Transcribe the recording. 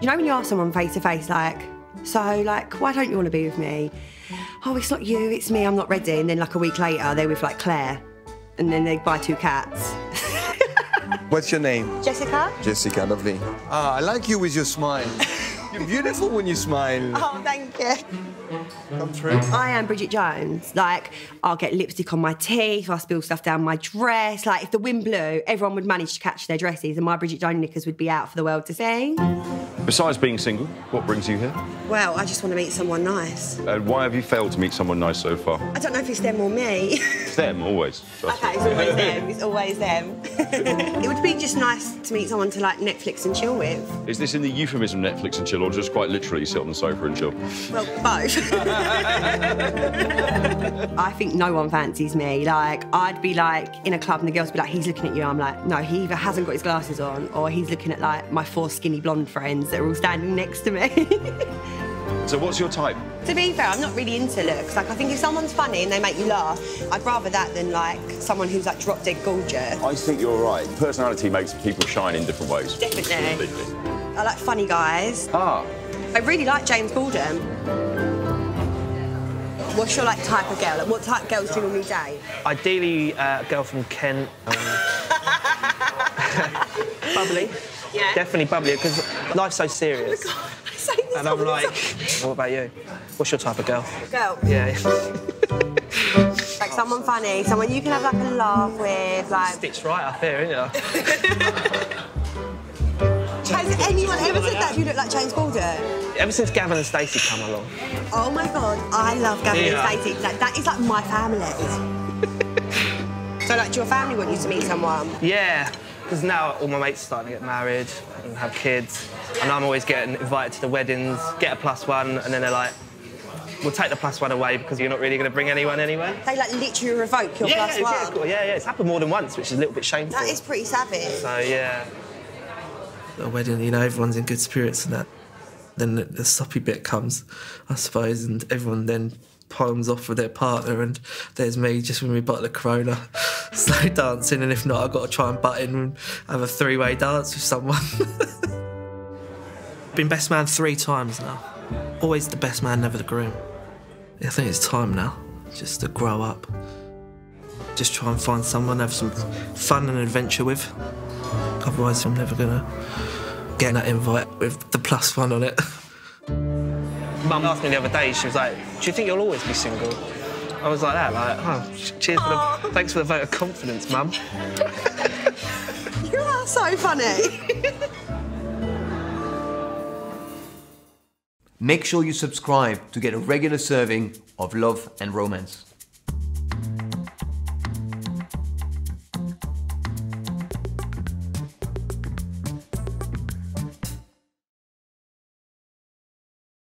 You know when you ask someone face to face, like, so, like, why don't you want to be with me? Oh, it's not you, it's me, I'm not ready. And then, like, a week later, they're with, like, Claire. And then they buy two cats. What's your name? Jessica. Jessica, lovely. Ah, I like you with your smile. You're beautiful when you smile. Oh, thank you. Come through. I am Bridget Jones. Like, I'll get lipstick on my teeth, I'll spill stuff down my dress. Like, if the wind blew, everyone would manage to catch their dresses and my Bridget Jones knickers would be out for the world to see. Besides being single, what brings you here? Well, I just want to meet someone nice. Why have you failed to meet someone nice so far? I don't know if it's them or me. It's them, always. OK, it's always them. It's always them. It would be just nice to meet someone to, like, Netflix and chill with. Is this in the euphemism Netflix and chill, or just quite literally sit on the sofa and chill? Well, both. I think no one fancies me. Like, I'd be, like, in a club and the girls would be like, he's looking at you. I'm like, no, he either hasn't got his glasses on or he's looking at, like, my four skinny blonde friends that are all standing next to me. So what's your type? To be fair, I'm not really into looks. Like, I think if someone's funny and they make you laugh, I'd rather that than, like, someone who's, like, drop-dead gorgeous. I think you're right. Personality makes people shine in different ways. Definitely. I like funny guys. Ah. I really like James Corden. What's your, like, type of girl? Like, what type of girls do you normally date? Ideally, a girl from Kent. Bubbly. Yeah. Definitely bubbly, because life's so serious. Oh my God. And I'm like, what about you? What's your type of girl? Girl? Yeah. Like, someone funny, someone you can have, like, a laugh with, like... Sticks right up here, innit? Has anyone ever said that you look like James Corden? Ever since Gavin and Stacey come along. Oh, my God, I love Gavin and Stacey. Like, that is, like, my family. So, like, do your family want you to meet someone? Yeah. Because now all my mates are starting to get married and have kids, and I'm always getting invited to the weddings, get a plus one, and then they're like, we'll take the plus one away because you're not really going to bring anyone anyway. They, like, literally revoke your plus one. Yeah, cool. Yeah, it's happened more than once, which is a little bit shameful. That is pretty savage. So, yeah. The wedding, you know, everyone's in good spirits and that. Then the soppy bit comes, I suppose, and everyone then palms off with their partner, and there's me just with my bottle of Corona. Slow dancing, and if not, I've got to try and butt in and have a three-way dance with someone. Been best man 3 times now. Always the best man, never the groom. I think it's time now, just to grow up. Just try and find someone, have some fun and adventure with. Otherwise, I'm never gonna get that invite with the plus one on it. Mum asked me the other day, she was like, do you think you'll always be single? I was like that, like, oh, cheers for the... Thanks for the vote of confidence, Mum. You are so funny. Make sure you subscribe to get a regular serving of love and romance.